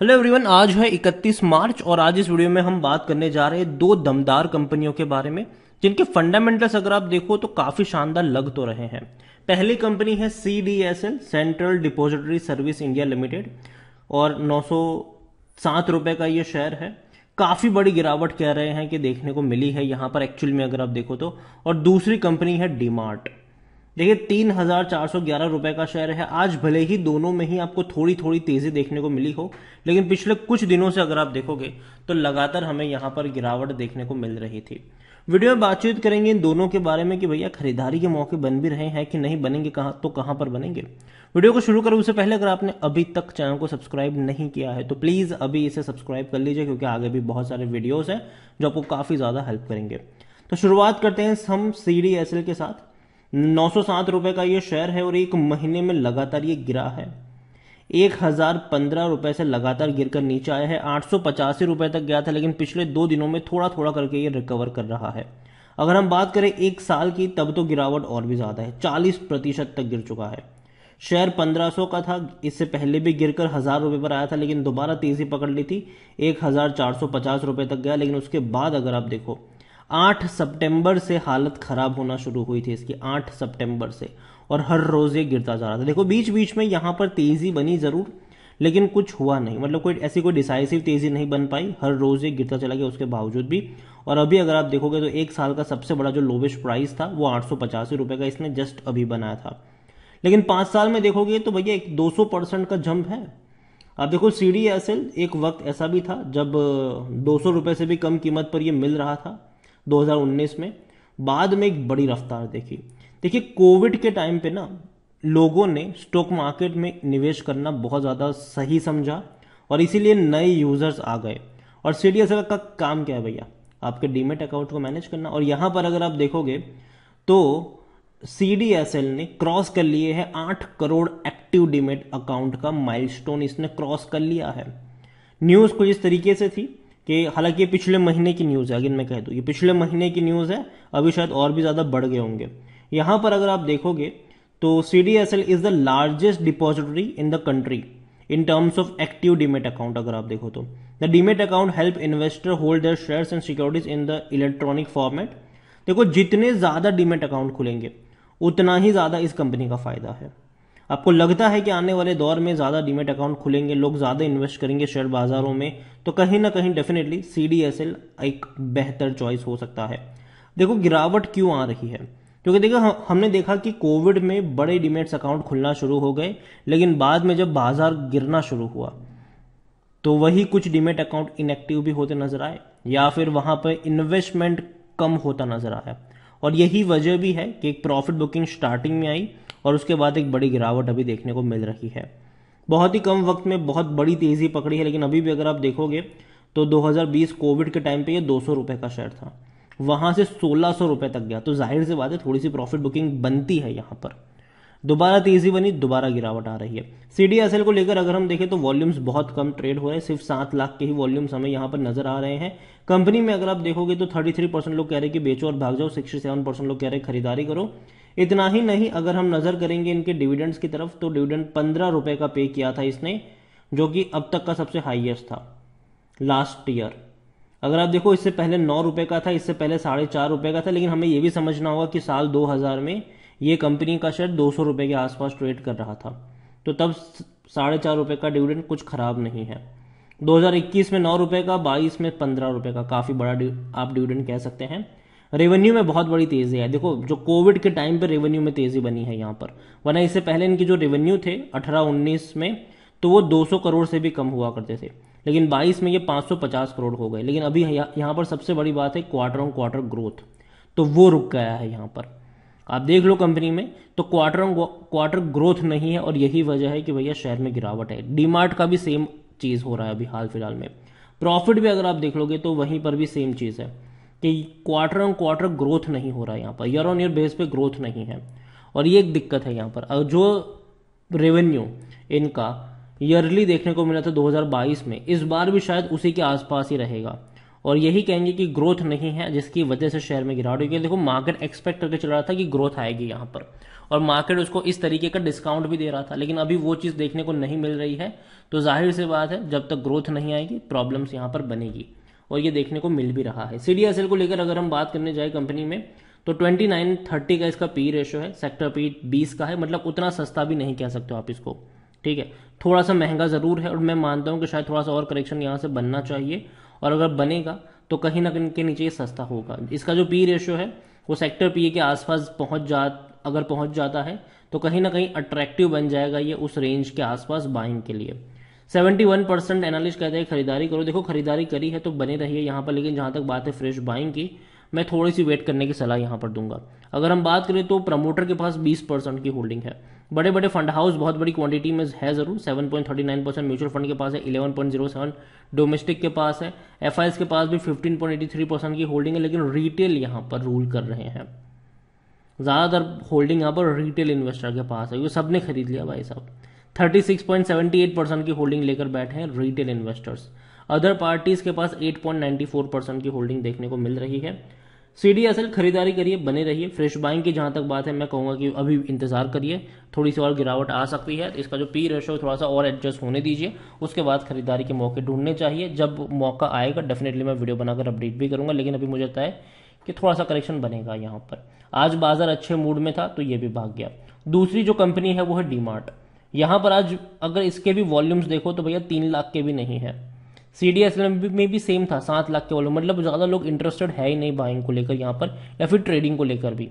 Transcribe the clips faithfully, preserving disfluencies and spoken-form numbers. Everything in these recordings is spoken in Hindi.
हेलो एवरीवन, आज है इकतीस मार्च और आज इस वीडियो में हम बात करने जा रहे हैं दो दमदार कंपनियों के बारे में जिनके फंडामेंटल्स अगर आप देखो तो काफी शानदार लग तो रहे हैं। पहली कंपनी है C D S L central depository service India limited और नौ सौ सात रुपए का ये शेयर है। काफी बड़ी गिरावट कह रहे हैं कि देखने को मिली है यहाँ पर एक्चुअल में अगर आप देखो तो। और दूसरी कंपनी है डीमार्ट, देखिए तीन हजार चार सौ ग्यारह रुपए का शेयर है। आज भले ही दोनों में ही आपको थोड़ी थोड़ी तेजी देखने को मिली हो, लेकिन पिछले कुछ दिनों से अगर आप देखोगे तो लगातार हमें यहाँ पर गिरावट देखने को मिल रही थी। वीडियो में बातचीत करेंगे इन दोनों के बारे में कि भैया खरीदारी के मौके बन भी रहे हैं कि नहीं, बनेंगे कहाँ तो कहाँ पर बनेंगे। वीडियो को शुरू करें उससे पहले अगर आपने अभी तक चैनल को सब्सक्राइब नहीं किया है तो प्लीज अभी इसे सब्सक्राइब कर लीजिए, क्योंकि आगे भी बहुत सारे वीडियोज हैं जो आपको काफी ज्यादा हेल्प करेंगे। तो शुरुआत करते हैं हम सी डी एस एल के साथ। नौ सौ सात रुपए का ये शेयर है और एक महीने में लगातार ये गिरा है। एक हजार पंद्रह रुपए से लगातार गिरकर नीचे आया है। आठ सौ पचासी रुपए तक गया था, लेकिन पिछले दो दिनों में थोड़ा थोड़ा करके ये रिकवर कर रहा है। अगर हम बात करें एक साल की तब तो गिरावट और भी ज्यादा है, चालीस प्रतिशत तक गिर चुका है। शेयर पंद्रह सौ का था, इससे पहले भी गिरकर हजार रुपए पर आया था, लेकिन दोबारा तेजी पकड़ ली थी। एक हजार चार सौ पचास रुपए तक गया, लेकिन उसके बाद अगर आप देखो आठ सितंबर से हालत खराब होना शुरू हुई थी इसकी, आठ सितंबर से, और हर रोज ये गिरता जा रहा था। देखो बीच बीच में यहाँ पर तेजी बनी जरूर, लेकिन कुछ हुआ नहीं, मतलब कोई ऐसी कोई डिसाइसिव तेजी नहीं बन पाई। हर रोज ये गिरता चला गया उसके बावजूद भी। और अभी अगर आप देखोगे तो एक साल का सबसे बड़ा जो लोवेस्ट प्राइस था वो आठ सौ पचासी रुपए का इसने जस्ट अभी बनाया था। लेकिन पांच साल में देखोगे तो भैया एक दो सौ परसेंट का जंप है। आप देखो सी डी एस एल एक वक्त ऐसा भी था जब दो सौ रुपए से भी कम कीमत पर यह मिल रहा था दो हजार उन्नीस में, बाद में एक बड़ी रफ्तार देखी। देखिए कोविड के टाइम पे ना लोगों ने स्टॉक मार्केट में निवेश करना बहुत ज़्यादा सही समझा और इसीलिए नए यूजर्स आ गए। और सी डी एस एल का काम क्या है भैया, आपके डीमेट अकाउंट को मैनेज करना। और यहाँ पर अगर आप देखोगे तो सी डी एस एल ने क्रॉस कर लिए है आठ करोड़ एक्टिव डीमेट अकाउंट का माइलस्टोन इसने क्रॉस कर लिया है। न्यूज़ कुछ इस तरीके से थी कि हालांकि ये पिछले महीने की न्यूज़ है, अगेन मैं कह दूँ ये पिछले महीने की न्यूज़ है, अभी शायद और भी ज़्यादा बढ़ गए होंगे। यहाँ पर अगर आप देखोगे तो C D S L is the largest depository in the country in terms of active demat account. अगर आप देखो तो the demat account help investor hold their shares and securities in the electronic format. देखो जितने ज़्यादा डीमेट अकाउंट खुलेंगे उतना ही ज़्यादा इस कंपनी का फायदा है। आपको लगता है कि आने वाले दौर में ज़्यादा डीमेट अकाउंट खुलेंगे, लोग ज़्यादा इन्वेस्ट करेंगे शेयर बाज़ारों में, तो कहीं ना कहीं definitely C D S L एक बेहतर चॉइस हो सकता है। देखो गिरावट क्यों आ रही है, क्योंकि देखो हमने देखा कि कोविड में बड़े डीमेट्स अकाउंट खुलना शुरू हो गए, लेकिन बाद में जब बाजार गिरना शुरू हुआ तो वही कुछ डीमेट अकाउंट इनएक्टिव भी होते नजर आए या फिर वहाँ पर इन्वेस्टमेंट कम होता नजर आया। और यही वजह भी है कि एक प्रॉफिट बुकिंग स्टार्टिंग में आई और उसके बाद एक बड़ी गिरावट अभी देखने को मिल रही है। बहुत ही कम वक्त में बहुत बड़ी तेजी पकड़ी है, लेकिन अभी भी अगर आप देखोगे तो दो हजार बीस कोविड के टाइम पे ये दो सौ रुपये का शेयर था, वहाँ से सोलह सौ रुपये तक गया, तो जाहिर सी बात है थोड़ी सी प्रॉफिट बुकिंग बनती है। यहाँ पर दोबारा तेजी बनी, दोबारा गिरावट आ रही है। सी डी एस एल को लेकर अगर हम देखें तो वॉल्यूम्स बहुत कम ट्रेड हो रहे हैं, सिर्फ सात लाख के ही वॉल्यूम्स हमें यहाँ पर नजर आ रहे हैं। कंपनी में अगर आप देखोगे तो थर्टी थ्री परसेंट लोग कह रहे हैं कि बेचो और भाग जाओ, सिक्सटी सेवन परसेंट लोग कह रहे हैं खरीदारी करो। इतना ही नहीं, अगर हम नजर करेंगे इनके डिविडेंड्स की तरफ तो डिविडेंड पंद्रह रुपए का पे किया था इसने, जो कि अब तक का सबसे हाईएस्ट था लास्ट ईयर। अगर आप देखो इससे पहले नौ रुपए का था, इससे पहले साढ़े चार रुपए का था। लेकिन हमें यह भी समझना होगा कि साल दो हजार में ये कंपनी का शेयर दो सौ रुपए के आसपास ट्रेड कर रहा था, तो तब साढ़े चार रुपए का डिविडेंड कुछ खराब नहीं है। दो हजार इक्कीस में नौ रुपए का, बाईस में पंद्रह रुपए का, काफी बड़ा आप डिविडेंड कह सकते हैं। रेवेन्यू में बहुत बड़ी तेजी है, देखो जो कोविड के टाइम पे रेवेन्यू में तेजी बनी है यहाँ पर, वरना इससे पहले इनके जो रेवेन्यू थे अठारह उन्नीस में तो वो दो सौ करोड़ से भी कम हुआ करते थे, लेकिन बाईस में ये पाँच सौ पचास करोड़ हो गए। लेकिन अभी यह, यहाँ पर सबसे बड़ी बात है क्वार्टर ऑन क्वार्टर ग्रोथ, तो वो रुक गया है। यहाँ पर आप देख लो कंपनी में तो क्वार्टर ऑन क्वार्टर ग्रोथ नहीं है और यही वजह है कि भैया शेयर में गिरावट है। डीमार्ट का भी सेम चीज़ हो रहा है अभी हाल फिलहाल में। प्रॉफिट भी अगर आप देख लोगे तो वहीं पर भी सेम चीज़ है कि क्वार्टर ऑन क्वार्टर ग्रोथ नहीं हो रहा है यहाँ पर, ईयर ऑन ईयर बेस पे ग्रोथ नहीं है और ये एक दिक्कत है यहाँ पर। और जो रेवेन्यू इनका ईयरली देखने को मिला था दो हजार बाईस में, इस बार भी शायद उसी के आसपास ही रहेगा और यही कहेंगे कि ग्रोथ नहीं है, जिसकी वजह से शेयर में गिरावट हुई। देखो मार्केट एक्सपेक्ट करके चल रहा था कि ग्रोथ आएगी यहाँ पर और मार्केट उसको इस तरीके का डिस्काउंट भी दे रहा था, लेकिन अभी वो चीज़ देखने को नहीं मिल रही है। तो जाहिर सी बात है जब तक ग्रोथ नहीं आएगी प्रॉब्लम्स यहाँ पर बनेगी, और ये देखने को मिल भी रहा है। सीडीएसएल को लेकर अगर हम बात करने जाए कंपनी में तो उनतीस तीस का इसका पी रेशो है, सेक्टर पी बीस का है, मतलब उतना सस्ता भी नहीं कह सकते हो आप इसको, ठीक है, थोड़ा सा महंगा ज़रूर है। और मैं मानता हूँ कि शायद थोड़ा सा और करेक्शन यहाँ से बनना चाहिए, और अगर बनेगा तो कहीं ना कहीं के नीचे ये सस्ता होगा। इसका जो पी रेशो है वो सेक्टर पी के आसपास पहुँच जा अगर पहुँच जाता है तो कहीं ना कहीं अट्रैक्टिव बन जाएगा ये उस रेंज के आसपास बाइंग के लिए। इकहत्तर परसेंट एनालिस्ट कहते हैं खरीदारी करो। देखो खरीदारी करी है तो बने रहिए यहाँ पर, लेकिन जहाँ तक बात है फ्रेश बाइंग की, मैं थोड़ी सी वेट करने की सलाह यहाँ पर दूंगा। अगर हम बात करें तो प्रमोटर के पास बीस परसेंट की होल्डिंग है, बड़े बड़े फंड हाउस बहुत बड़ी क्वांटिटी में है ज़रूर, सात पॉइंट तीन नौ परसेंट म्यूचुअल फंड के पास है, ग्यारह पॉइंट शून्य सात डोमेस्टिक के पास है, एफआईएस के पास भी पंद्रह पॉइंट तिरासी परसेंट की होल्डिंग है, लेकिन रिटेल यहाँ पर रूल कर रहे हैं। ज़्यादातर होल्डिंग यहाँ पर रिटेल इन्वेस्टर के पास है, वो सब ने खरीद लिया भाई साहब। छत्तीस पॉइंट सात आठ परसेंट की होल्डिंग लेकर बैठे हैं रिटेल इन्वेस्टर्स। अदर पार्टीज़ के पास आठ पॉइंट नौ चार परसेंट की होल्डिंग देखने को मिल रही है। सीडीएसएल खरीदारी करिए, बने रहिए, फ्रेश बाइंग की जहाँ तक बात है मैं कहूँगा कि अभी इंतजार करिए, थोड़ी सी और गिरावट आ सकती है। इसका जो पी रेशो थोड़ा सा और एडजस्ट होने दीजिए, उसके बाद खरीदारी के मौके ढूंढने चाहिए। जब मौका आएगा डेफिनेटली मैं वीडियो बनाकर अपडेट भी करूँगा, लेकिन अभी मुझे लगता है कि थोड़ा सा करेक्शन बनेगा यहाँ पर। आज बाजार अच्छे मूड में था तो ये भी भाग गया। दूसरी जो कंपनी है वो है डीमार्ट। यहाँ पर आज अगर इसके भी वॉल्यूम्स देखो तो भैया तीन लाख के भी नहीं है। सीडीएसएल में, में भी सेम था, सात लाख के वॉल्यूम, मतलब ज़्यादा लोग इंटरेस्टेड है ही नहीं बाइंग को लेकर यहाँ पर, या फिर ट्रेडिंग को लेकर भी,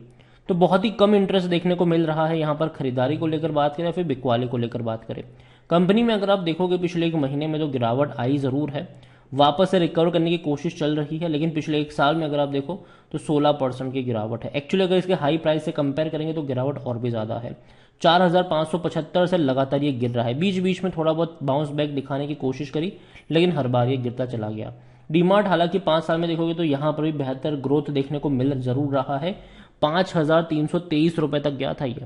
तो बहुत ही कम इंटरेस्ट देखने को मिल रहा है यहाँ पर। खरीदारी को लेकर बात करें या फिर बिकवाली को लेकर बात करें, कंपनी में अगर आप देखोगे पिछले एक महीने में तो गिरावट आई ज़रूर है, वापस से रिकवर करने की कोशिश चल रही है, लेकिन पिछले एक साल में अगर आप देखो तो सोलह परसेंट की गिरावट है। एक्चुअली अगर इसके हाई प्राइस से कंपेयर करेंगे तो गिरावट और भी ज़्यादा है। चार हज़ार पाँच सौ पचहत्तर से लगातार ये गिर रहा है, बीच बीच में थोड़ा बहुत बाउंस बैक दिखाने की कोशिश करी, लेकिन हर बार ये गिरता चला गया। डीमार्ट हालांकि पाँच साल में देखोगे तो यहाँ पर भी बेहतर ग्रोथ देखने को मिल जरूर रहा है, पाँच हज़ार तीन सौ तेईस रुपये तक गया था ये,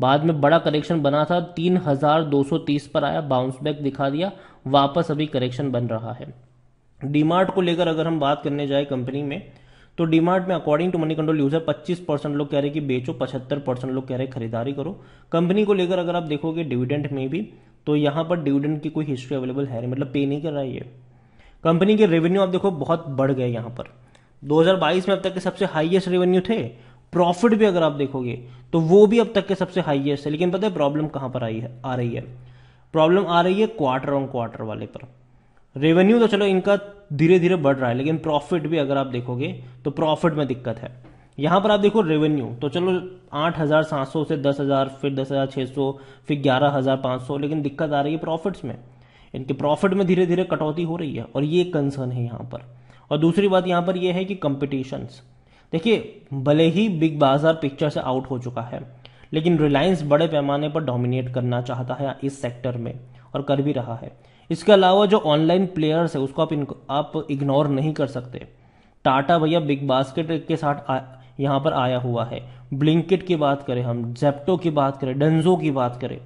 बाद में बड़ा करेक्शन बना था, तीन हज़ार दो सौ तीस पर आया, बाउंस बैक दिखा दिया, वापस अभी करेक्शन बन रहा है। डीमार्ट को लेकर अगर हम बात करने जाए कंपनी में तो डीमार्ट में according to Moneycontrol user पच्चीस परसेंट लोग कह रहे हैं कि बेचो, पचहत्तर परसेंट लोग कह रहे हैं खरीदारी करो। कंपनी को लेकर अगर आप देखोगे डिविडेंड में भी तो यहाँ पर डिविडेंड की कोई हिस्ट्री अवेलेबल है, मतलब पे नहीं कर रहा है ये। कंपनी के रेवेन्यू आप देखो बहुत बढ़ गए यहाँ पर, दो हज़ार बाईस में अब तक के सबसे हाईएस्ट रेवेन्यू थे। प्रॉफिट भी अगर आप देखोगे तो वो भी अब तक के सबसे हाईएस्ट है, लेकिन पता है प्रॉब्लम कहाँ पर आई है आ रही है प्रॉब्लम आ रही है क्वार्टर ऑन क्वार्टर वाले पर। रेवेन्यू तो चलो इनका धीरे धीरे बढ़ रहा है, लेकिन प्रॉफिट भी अगर आप देखोगे तो प्रॉफिट में दिक्कत है। यहाँ पर आप देखो रेवेन्यू तो चलो आठ हज़ार सात सौ से दस हज़ार, फिर दस हज़ार छह सौ, फिर ग्यारह हज़ार पाँच सौ, लेकिन दिक्कत आ रही है प्रॉफिट्स में। इनके प्रॉफिट में धीरे धीरे कटौती हो रही है और ये कंसर्न है यहाँ पर। और दूसरी बात यहाँ पर यह है कि कंपटीशंस देखिए, भले ही बिग बाजार पिक्चर से आउट हो चुका है, लेकिन रिलायंस बड़े पैमाने पर डोमिनेट करना चाहता है इस सेक्टर में और कर भी रहा है। इसके अलावा जो ऑनलाइन प्लेयर्स है उसको आप इन, आप इग्नोर नहीं कर सकते। टाटा भैया बिग बास्केट के साथ आ, यहाँ पर आया हुआ है। ब्लिंकिट की बात करें हम, जेप्टो की बात करें, डंजो की बात करें,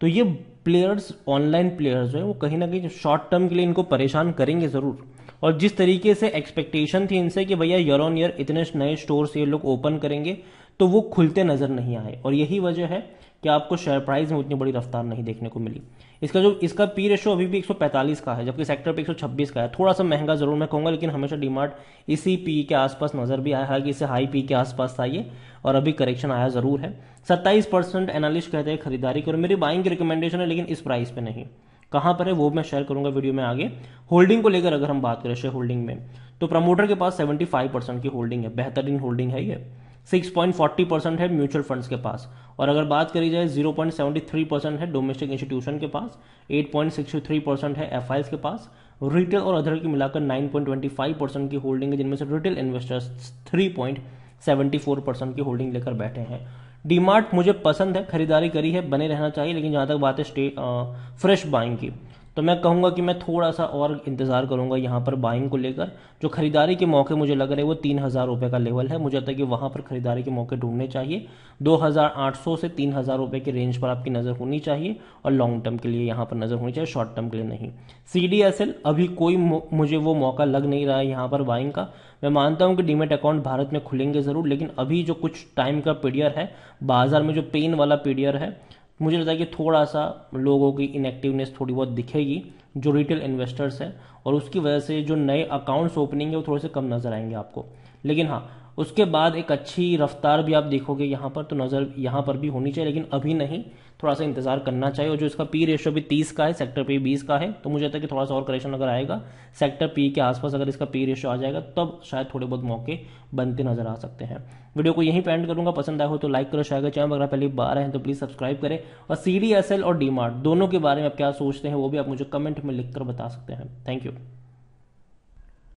तो ये प्लेयर्स ऑनलाइन प्लेयर्स जो है वो कहीं ना कहीं शॉर्ट टर्म के लिए इनको परेशान करेंगे ज़रूर। और जिस तरीके से एक्सपेक्टेशन थी इनसे कि भैया ईयर ऑन ईयर इतने नए स्टोर्स ये लोग ओपन करेंगे, तो वो खुलते नज़र नहीं आए, और यही वजह है कि आपको शेयर प्राइस में उतनी बड़ी रफ्तार नहीं देखने को मिली। इसका जो इसका पी रेशो अभी भी एक सौ पैंतालीस का है, जबकि सेक्टर पे एक सौ छब्बीस का है। थोड़ा सा महंगा ज़रूर मैं कहूँगा, लेकिन हमेशा डीमार्ट इसी पी के आसपास नज़र भी आया, हालांकि इससे हाई पी के आसपास था ये, और अभी करेक्शन आया ज़रूर है। सत्ताईस परसेंट एनालिस्ट कहते हैं खरीदारी करो, मेरी बाइंग की रिकमेंडेशन है, लेकिन इस प्राइस पर नहीं। कहाँ पर है वो मैं शेयर करूँगा वीडियो में आगे। होल्डिंग को लेकर अगर हम बात करें शेयर होल्डिंग में तो प्रमोटर के पास पचहत्तर परसेंट की होल्डिंग है, बेहतरीन होल्डिंग है ये। छह पॉइंट चार शून्य परसेंट है म्यूचुअल फंड्स के पास, और अगर बात करी जाए ज़ीरो पॉइंट सात तीन परसेंट है डोमेस्टिक इंस्टीट्यूशन के पास, आठ पॉइंट छह छह परसेंट है एफआईएस के पास। रिटेल और अदर की मिलाकर नौ पॉइंट दो पाँच परसेंट की होल्डिंग है, जिनमें से रिटेल इन्वेस्टर्स तीन पॉइंट सात चार परसेंट की होल्डिंग लेकर बैठे हैं। डीमार्ट मुझे पसंद है, खरीदारी करी है, बने रहना चाहिए, लेकिन जहाँ तक बात है स्टे आ, फ्रेश बाइंग की तो मैं कहूँगा कि मैं थोड़ा सा और इंतज़ार करूँगा यहाँ पर बाइंग को लेकर। जो ख़रीदारी के मौके मुझे लग रहे हैं वो तीन हज़ार रुपये का लेवल है, मुझे लगता है कि वहाँ पर ख़रीदारी के मौके ढूंढने चाहिए। दो हज़ार आठ सौ से तीन हज़ार रुपये के रेंज पर आपकी नज़र होनी चाहिए और लॉन्ग टर्म के लिए यहाँ पर नज़र होनी चाहिए, शॉर्ट टर्म के लिए नहीं। सी डी एस एल अभी कोई मुझे वो मौका लग नहीं रहा है यहाँ पर बाइंग का। मैं मानता हूँ कि डीमेट अकाउंट भारत में खुलेंगे ज़रूर, लेकिन अभी जो कुछ टाइम का पीरियड है बाज़ार में, जो पेन वाला पीरियड है, मुझे लगता है कि थोड़ा सा लोगों की इनएक्टिवनेस थोड़ी बहुत दिखेगी जो रिटेल इन्वेस्टर्स हैं, और उसकी वजह से जो नए अकाउंट्स ओपनिंग है वो थोड़े से कम नज़र आएंगे आपको। लेकिन हाँ, उसके बाद एक अच्छी रफ्तार भी आप देखोगे यहाँ पर, तो नज़र यहाँ पर भी होनी चाहिए, लेकिन अभी नहीं, थोड़ा सा इंतजार करना चाहिए। और जो इसका पी रेशो भी तीस का है, सेक्टर पी बीस का है, तो मुझे लगता है कि थोड़ा सा और करेक्शन अगर आएगा सेक्टर पी के आसपास, अगर इसका पी रेशो आ जाएगा तब शायद थोड़े बहुत मौके बनते नजर आ सकते हैं। वीडियो को यहीं पे एंड करूँगा। पसंद आया हो तो लाइक करो, शेयर करो। चैनल अगर पहली बार है तो प्लीज़ सब्सक्राइब करें। और सी डी एस एल और डीमार्ट दोनों के बारे में आप क्या सोचते हैं वो भी आप मुझे कमेंट में लिख कर बता सकते हैं। Thank you.